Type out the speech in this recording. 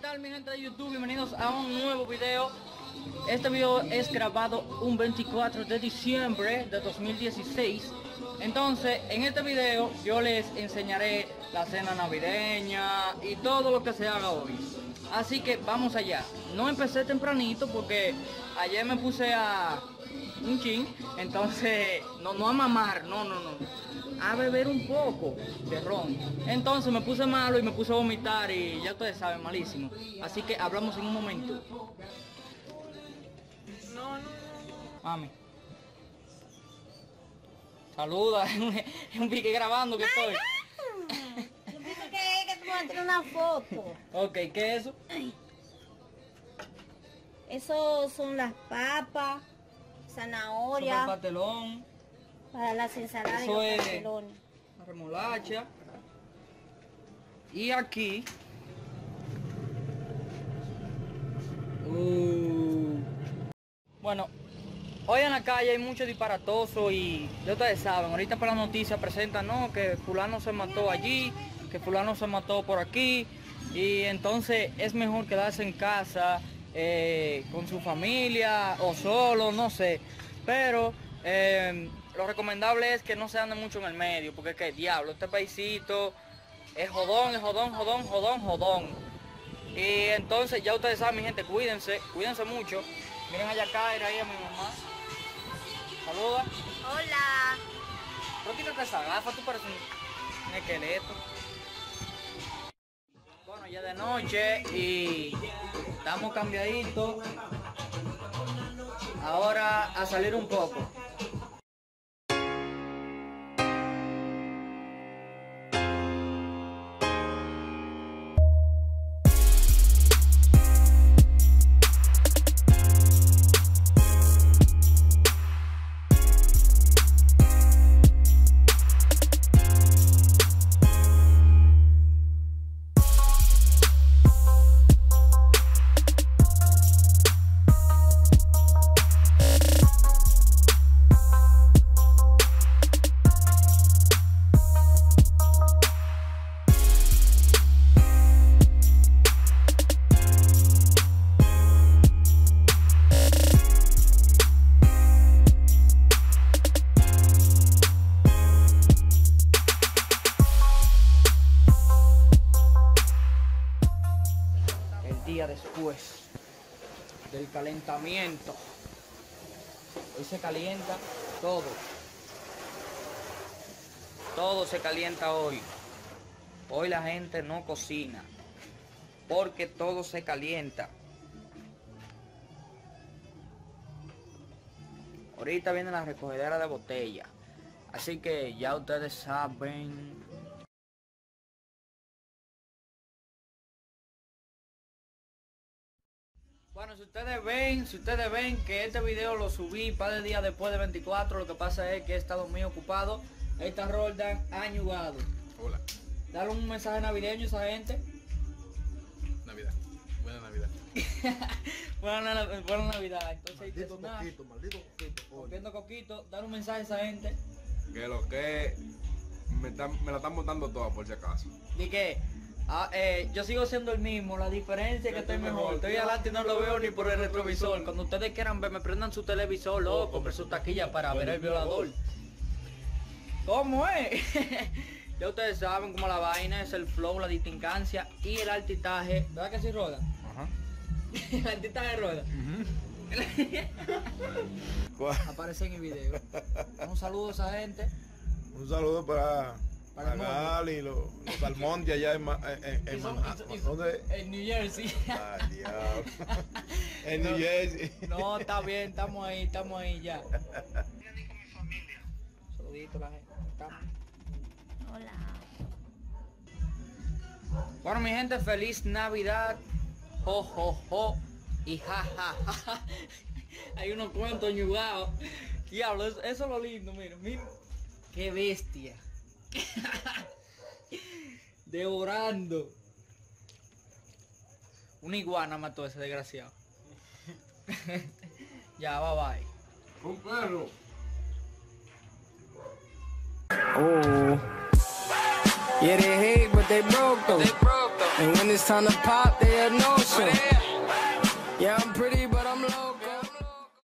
tal mi gente de YouTube? Bienvenidos a un nuevo video. Este video es grabado un 24 de diciembre de 2016. Entonces en este video yo les enseñaré la cena navideña y todo lo que se haga hoy. Así que vamos allá. No empecé tempranito porque ayer me puse a un chin. Entonces no a mamar, no. A beber un poco de ron. Entonces me puse malo y me puse a vomitar y ya ustedes saben, malísimo. Así que hablamos en un momento. Mami. Saluda, es un pique grabando que estoy. Yo pensé que tú vas a hacer una foto. Ok, ¿qué es eso? Ay. Eso son las papas, zanahoria. Eso es el patelón. Para las ensaladas y los canelones. La remolacha. Y aquí. Bueno, hoy en la calle hay mucho disparatoso y ya ustedes saben, ahorita para la noticia presentan, ¿no? Que fulano se mató allí, que fulano se mató por aquí. Y entonces es mejor quedarse en casa con su familia o solo, no sé. Pero lo recomendable es que no se ande mucho en el medio, porque es que diablo, este paisito es jodón, es jodón, jodón, jodón, jodón. Y entonces ya ustedes saben, mi gente, cuídense mucho. Miren allá caer ahí a mi mamá. Saluda. Hola. ¿Por qué te zagafas? Tú pareces un esqueleto. Bueno, ya de noche y estamos cambiaditos. Ahora a salir un poco. Después del calentamiento, hoy se calienta todo se calienta hoy la gente no cocina porque todo se calienta. Ahorita viene la recogedera de botella, así que ya ustedes saben. Bueno, si ustedes ven que este video lo subí para el día después de 24, lo que pasa es que he estado muy ocupado. Ahí está Roldan Añugado. Hola. Dale un mensaje navideño a esa gente. Navidad. Buena Navidad. buena Navidad. Entonces, maldito coquito. Rompiendo coquito, dale un mensaje a esa gente. Que lo que me la están botando toda por si acaso. ¿Y qué? Yo sigo siendo el mismo, la diferencia es que estoy mejor. Estoy adelante y no lo veo ni por el retrovisor. Cuando ustedes quieran verme, prendan su televisor, loco, compren su taquilla para ver el violador. ¿Cómo es? Ya ustedes saben cómo la vaina es el flow, la distingancia y el altitaje. ¿Verdad que sí, Roda? Ajá. El altitaje Roda. Aparece en el video. Un saludo a esa gente. Un saludo para Gali y los salmón de allá en New Jersey. Ay, diablo. En New Jersey. No, está bien, estamos ahí ya. Saludito la gente. Hola. Bueno, mi gente, feliz Navidad. Jo, jo, jo. Y ja, ja, ja. Hay unos cuantos ñugados. Diablo, eso es lo lindo, miren. Qué bestia. Devorando. Una iguana mató a ese desgraciado. Ya, bye bye. Un perro. Oh. Yeah, they hate, but they broke though. And when it's time to pop, they have no shit. Yeah, I'm pretty, but I'm low.